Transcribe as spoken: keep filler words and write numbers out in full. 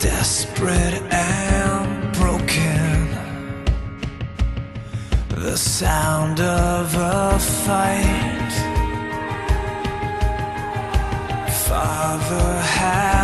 Desperate and broken, the sound of a fight. Father had